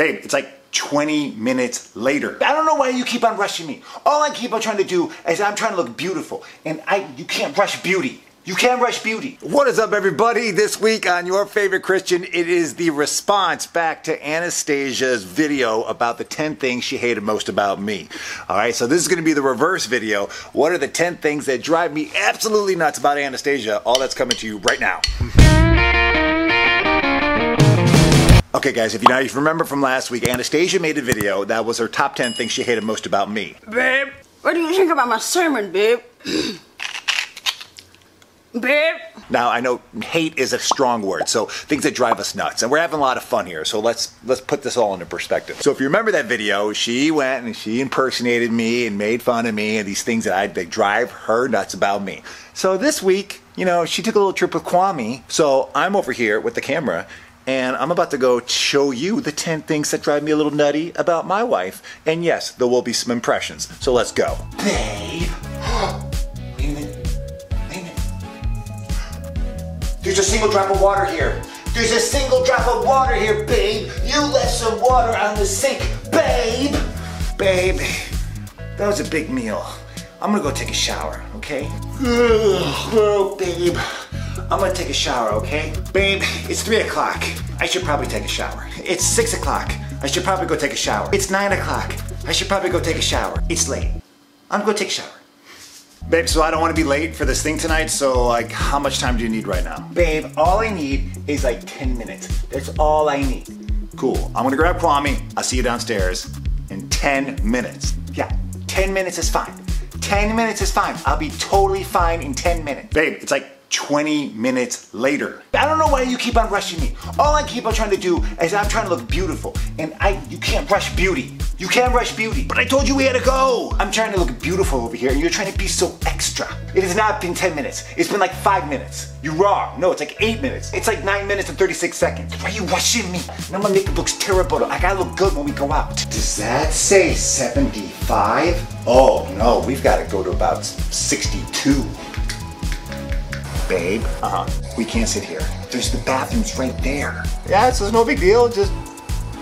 Babe, it's like 20 minutes later. I don't know why you keep on rushing me. All I keep on trying to do is I'm trying to look beautiful. And you can't rush beauty. You can't rush beauty. What is up, everybody? This week on Your Favorite Christian, it is the response back to Anastasia's video about the 10 things she hated most about me. All right, so this is going to be the reverse video. What are the 10 things that drive me absolutely nuts about Anastasia? All that's coming to you right now. Okay guys, if you remember from last week, Anastasia made a video that was her top 10 things she hated most about me. Babe, what do you think about my sermon, babe? Babe. Now I know hate is a strong word, so things that drive us nuts, and we're having a lot of fun here, so let's put this all into perspective. So if you remember that video, she went and she impersonated me and made fun of me and these things that drive her nuts about me. So this week, you know, she took a little trip with Kwame, so I'm over here with the camera, and I'm about to go show you the 10 things that drive me a little nutty about my wife, and yes, there will be some impressions, so let's go. Babe. There's a single drop of water here. There's a single drop of water here, babe. You left some water on the sink, babe. Babe, that was a big meal. I'm gonna go take a shower, okay? Oh, babe, I'm gonna take a shower, okay? Babe, it's 3 o'clock. I should probably take a shower. It's 6 o'clock. I should probably go take a shower. It's 9 o'clock. I should probably go take a shower. It's late. I'm gonna go take a shower. Babe, so I don't want to be late for this thing tonight, so like how much time do you need right now? Babe, all I need is like 10 minutes. That's all I need. Cool, I'm gonna grab Kwame, I'll see you downstairs in 10 minutes. Yeah, 10 minutes is fine. 10 minutes is fine. I'll be totally fine in 10 minutes. Babe, it's like 20 minutes later. I don't know why you keep on rushing me. All I keep on trying to do is I'm trying to look beautiful, and you can't rush beauty. You can't rush beauty, but I told you we had to go. I'm trying to look beautiful over here and you're trying to be so extra. It has not been 10 minutes. It's been like 5 minutes. You're wrong. No, it's like 8 minutes. It's like 9 minutes and 36 seconds. Why are you rushing me? And I'm gonna make it look terrible. I gotta look good when we go out. Does that say 75? Oh no, we've gotta go to about 62. Babe, we can't sit here. There's the bathrooms right there. Yeah, so it's no big deal. Just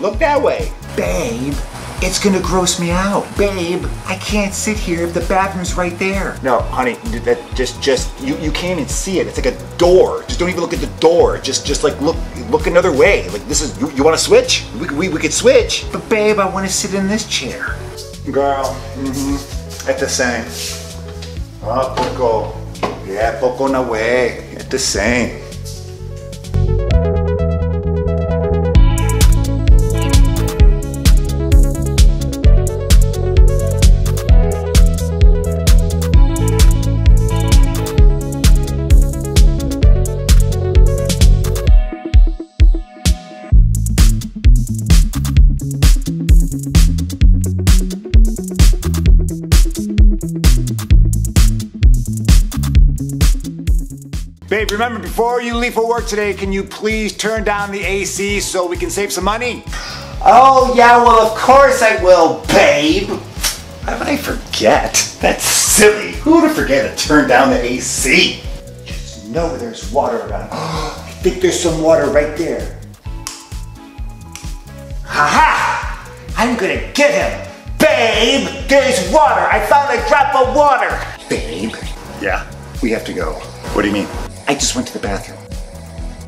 look that way. Babe. It's gonna gross me out. Babe, I can't sit here if the bathroom's right there. No, honey, that you can't even see it. It's like a door. Just don't even look at the door. Just like look another way. Like this is, you wanna switch? We could switch. But babe, I wanna sit in this chair. Girl, it's the same. Ah, poco. Yeah, poco na way. It's the same. Babe, remember, before you leave for work today, can you please turn down the AC so we can save some money? Oh, yeah, well, of course I will, babe. How did I forget? That's silly. Who would forget to turn down the AC? Just know there's water around. I think there's some water right there. Ha-ha! I'm gonna get him. Babe, there's water. I found a drop of water. Babe? Yeah, we have to go. What do you mean? I just went to the bathroom.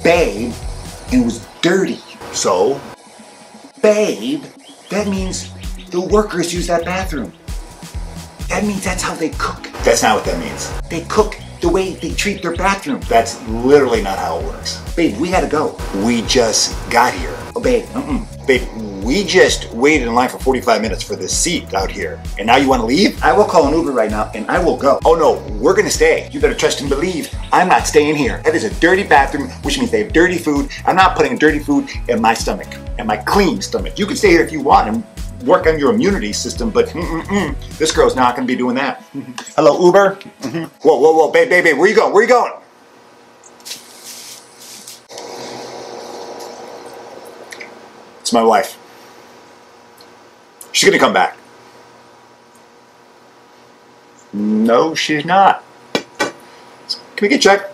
Babe, it was dirty. So? Babe, that means the workers use that bathroom. That means that's how they cook. That's not what that means. They cook the way they treat their bathroom. That's literally not how it works. Babe, we gotta go. We just got here. Oh, babe, Babe, we just waited in line for 45 minutes for this seat out here. And now you wanna leave? I will call an Uber right now and I will go. Oh no, we're gonna stay. You better trust and believe. I'm not staying here. That is a dirty bathroom, which means they have dirty food. I'm not putting dirty food in my stomach, in my clean stomach. You can stay here if you want and work on your immunity system, but this girl's not gonna be doing that. Hello, Uber? Whoa, whoa, whoa, babe, babe, babe, where you going? Where you going? It's my wife. She's gonna come back. No, she's not. Can we get checked?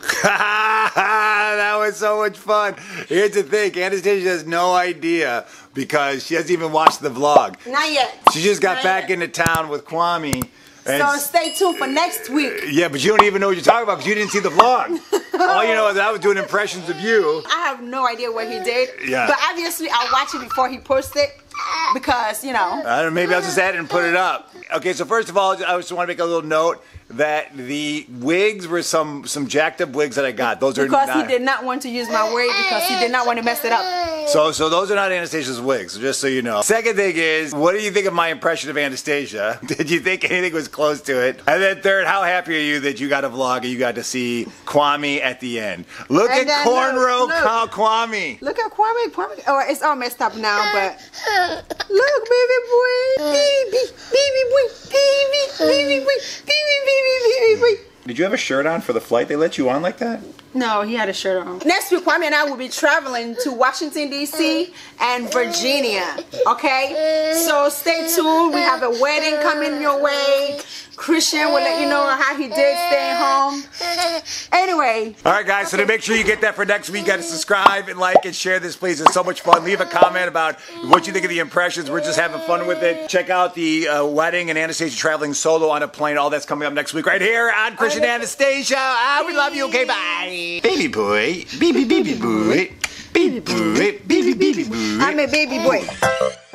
Ha ha ha! That was was so much fun. Here's the thing, Anastasia has no idea because she hasn't even watched the vlog. Not yet. She just got back into town with Kwame. So stay tuned for next week. Yeah, but you don't even know what you're talking about because you didn't see the vlog. All you know is I was doing impressions of you. I have no idea what he did. Yeah. But obviously I watched it before he posted because, you know. I don't know, maybe I'll just add it and put it up. Okay, so first of all, I just want to make a little note that the wigs were some jacked up wigs that I got. Those are because not, he did not want to use my wig because he did not want to mess it up. So those are not Anastasia's wigs, just so you know. Second thing is, what do you think of my impression of Anastasia? Did you think anything was close to it? And then third, how happy are you that you got a vlog and you got to see Kwame at the end? Look and at Cornrow Kwame. Look at Kwame. Kwame. Oh, it's all messed up now, but look, baby boy, baby, baby boy, baby, baby boy, baby, baby. Did you have a shirt on for the flight? They let you on like that? No, he had a shirt on. Next week, Kwame and I will be traveling to Washington, DC and Virginia, okay? So stay tuned. We have a wedding coming your way. Christian will let you know how he did staying home. Anyway. All right, guys, so to make sure you get that for next week, you got to subscribe and like and share this, please. It's so much fun. Leave a comment about what you think of the impressions. We're just having fun with it. Check out the wedding and Anastasia traveling solo on a plane. All that's coming up next week right here on Christian Anastasia. We love you. Okay, bye. Baby boy, baby boy, baby boy, baby boy, baby boy. I'm a baby boy.